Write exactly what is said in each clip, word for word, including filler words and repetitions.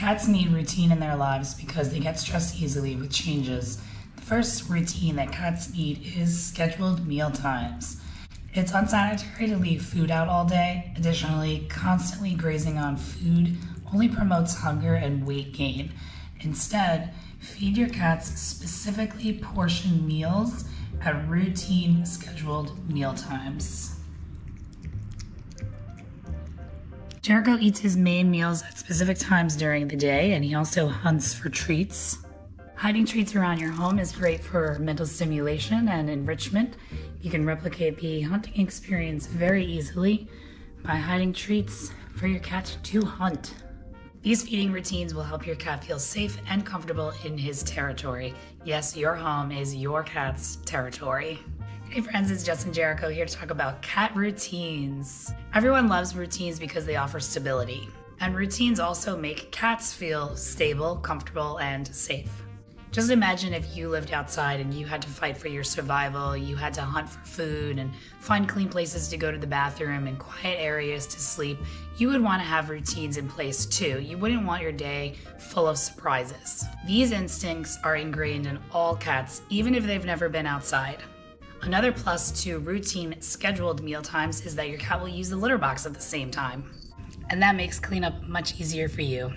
Cats need routine in their lives because they get stressed easily with changes. The first routine that cats need is scheduled meal times. It's unsanitary to leave food out all day. Additionally, constantly grazing on food only promotes hunger and weight gain. Instead, feed your cats specifically portioned meals at routine scheduled meal times. Jericho eats his main meals at specific times during the day, and he also hunts for treats. Hiding treats around your home is great for mental stimulation and enrichment. You can replicate the hunting experience very easily by hiding treats for your cat to hunt. These feeding routines will help your cat feel safe and comfortable in his territory. Yes, your home is your cat's territory. Hey friends, it's Jess and Jericho here to talk about cat routines. Everyone loves routines because they offer stability. And routines also make cats feel stable, comfortable, and safe. Just imagine if you lived outside and you had to fight for your survival, you had to hunt for food and find clean places to go to the bathroom and quiet areas to sleep. You would want to have routines in place too. You wouldn't want your day full of surprises. These instincts are ingrained in all cats, even if they've never been outside. Another plus to routine scheduled meal times is that your cat will use the litter box at the same time. And that makes cleanup much easier for you.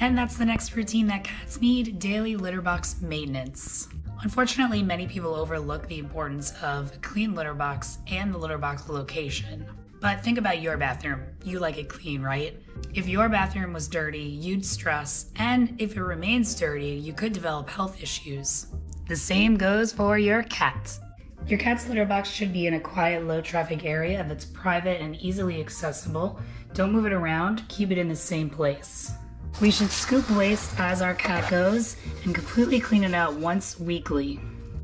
And that's the next routine that cats need: daily litter box maintenance. Unfortunately, many people overlook the importance of a clean litter box and the litter box location. But think about your bathroom. You like it clean, right? If your bathroom was dirty, you'd stress, and if it remains dirty, you could develop health issues. The same goes for your cat. Your cat's litter box should be in a quiet, low traffic area that's private and easily accessible. Don't move it around, keep it in the same place. We should scoop waste as our cat goes and completely clean it out once weekly.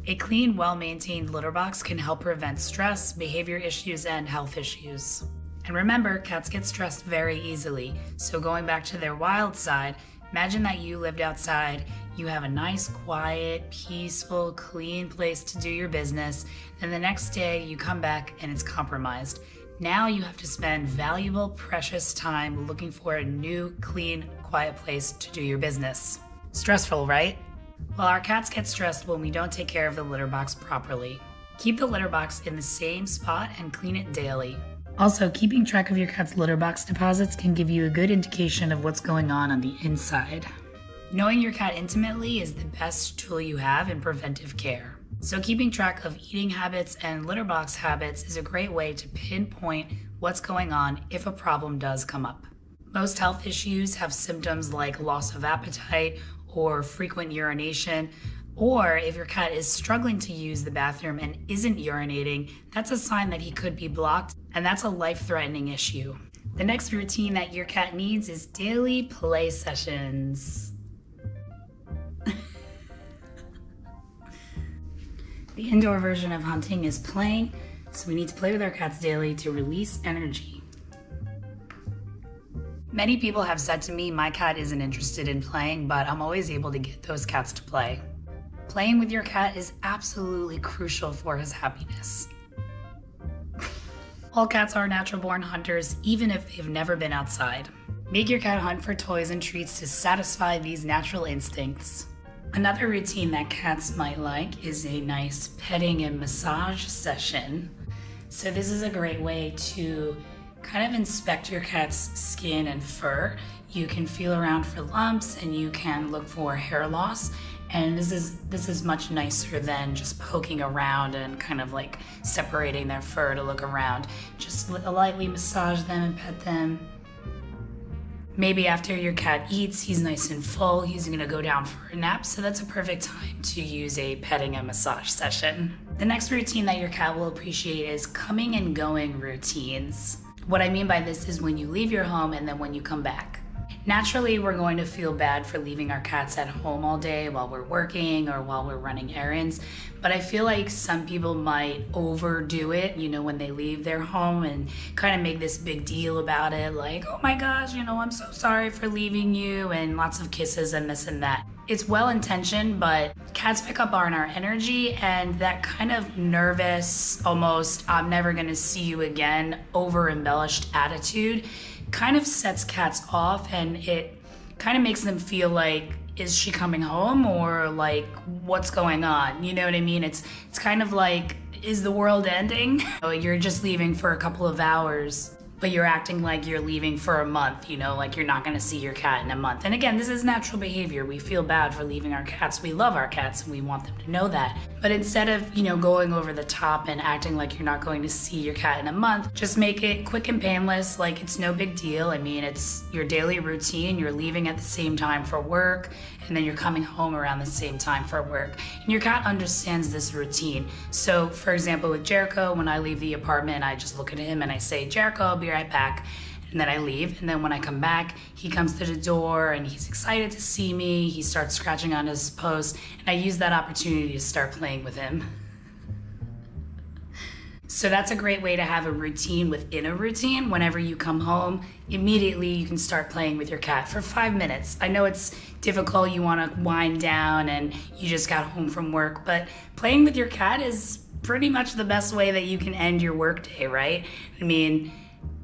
A clean, well-maintained litter box can help prevent stress, behavior issues, and health issues. And remember, cats get stressed very easily. So going back to their wild side, imagine that you lived outside, you have a nice, quiet, peaceful, clean place to do your business, and the next day you come back and it's compromised. Now you have to spend valuable, precious time looking for a new, clean, quiet place to do your business. Stressful, right? Well, our cats get stressed when we don't take care of the litter box properly. Keep the litter box in the same spot and clean it daily. Also, keeping track of your cat's litter box deposits can give you a good indication of what's going on on the inside. Knowing your cat intimately is the best tool you have in preventive care. So keeping track of eating habits and litter box habits is a great way to pinpoint what's going on if a problem does come up. Most health issues have symptoms like loss of appetite or frequent urination. Or if your cat is struggling to use the bathroom and isn't urinating, that's a sign that he could be blocked, and that's a life-threatening issue. The next routine that your cat needs is daily play sessions. The indoor version of hunting is playing, so we need to play with our cats daily to release energy. Many people have said to me, my cat isn't interested in playing, but I'm always able to get those cats to play. Playing with your cat is absolutely crucial for his happiness. All cats are natural-born hunters, even if they've never been outside. Make your cat hunt for toys and treats to satisfy these natural instincts. Another routine that cats might like is a nice petting and massage session. So this is a great way to kind of inspect your cat's skin and fur. You can feel around for lumps and you can look for hair loss. And this is this is much nicer than just poking around and kind of like separating their fur to look around. Just lightly massage them and pet them. Maybe after your cat eats, he's nice and full, he's gonna go down for a nap, so that's a perfect time to use a petting and massage session. The next routine that your cat will appreciate is coming and going routines. What I mean by this is when you leave your home and then when you come back. Naturally, we're going to feel bad for leaving our cats at home all day while we're working or while we're running errands, but I feel like some people might overdo it, you know, when they leave their home and kind of make this big deal about it, like, oh my gosh, you know, I'm so sorry for leaving you, and lots of kisses and this and that. It's well-intentioned, but cats pick up on our energy, and that kind of nervous, almost, I'm never gonna see you again, over-embellished attitude kind of sets cats off, and it kind of makes them feel like, is she coming home, or like, what's going on? You know what I mean? It's it's kind of like, is the world ending? You're just leaving for a couple of hours, but you're acting like you're leaving for a month, you know, like you're not gonna see your cat in a month. And again, this is natural behavior. We feel bad for leaving our cats. We love our cats and we want them to know that. But instead of, you know, going over the top and acting like you're not going to see your cat in a month, just make it quick and painless, like it's no big deal. I mean, it's your daily routine. You're leaving at the same time for work, and then you're coming home around the same time for work. And your cat understands this routine. So for example, with Jericho, when I leave the apartment, I just look at him and I say, Jericho, I'll be right back. And then I leave, and then when I come back, he comes to the door and he's excited to see me. He starts scratching on his post, and I use that opportunity to start playing with him. So that's a great way to have a routine within a routine. Whenever you come home, immediately you can start playing with your cat for five minutes. I know it's difficult, you wanna wind down and you just got home from work, but playing with your cat is pretty much the best way that you can end your workday, right? I mean,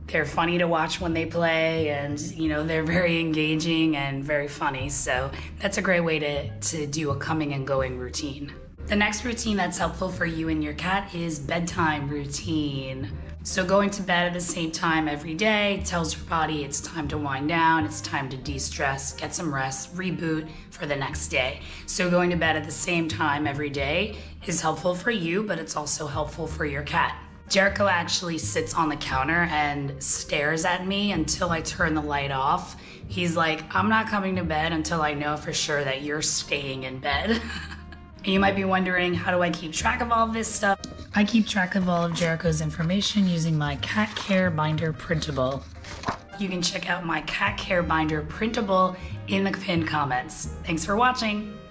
they're funny to watch when they play, and you know, they're very engaging and very funny. So that's a great way to, to do a coming and going routine. The next routine that's helpful for you and your cat is bedtime routine. So going to bed at the same time every day tells your body it's time to wind down, it's time to de-stress, get some rest, reboot for the next day. So going to bed at the same time every day is helpful for you, but it's also helpful for your cat. Jericho actually sits on the counter and stares at me until I turn the light off. He's like, I'm not coming to bed until I know for sure that you're staying in bed. You might be wondering, how do I keep track of all this stuff? I keep track of all of Jericho's information using my Cat Care Binder printable. You can check out my Cat Care Binder printable in the pinned comments. Thanks for watching.